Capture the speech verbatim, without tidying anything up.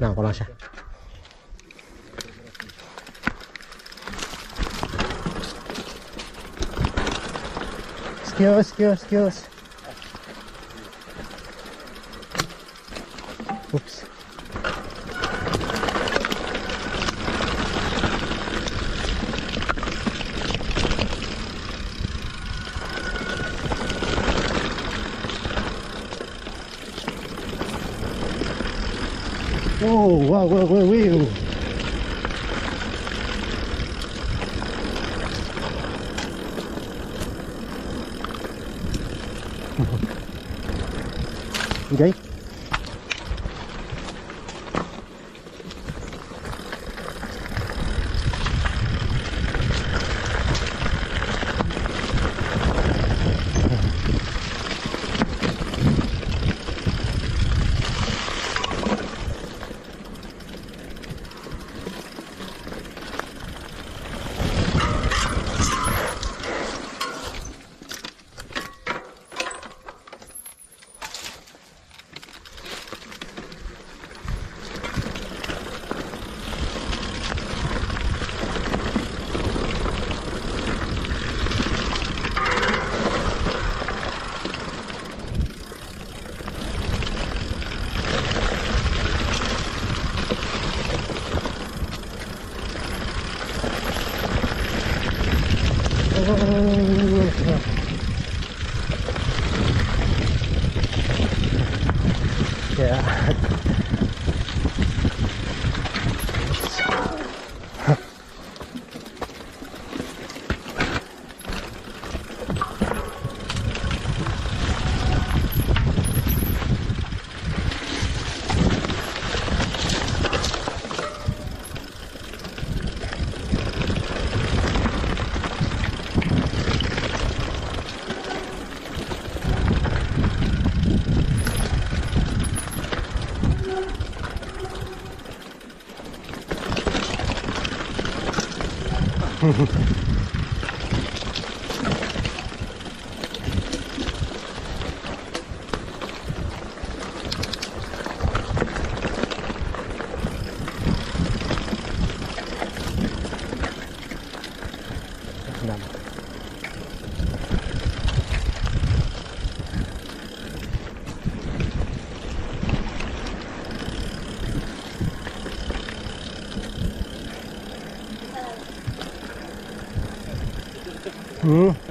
No, con lascia. Schios, schios, schios. Ups. Oh, wow, wow, wow, wow. Okay. Mm-hmm.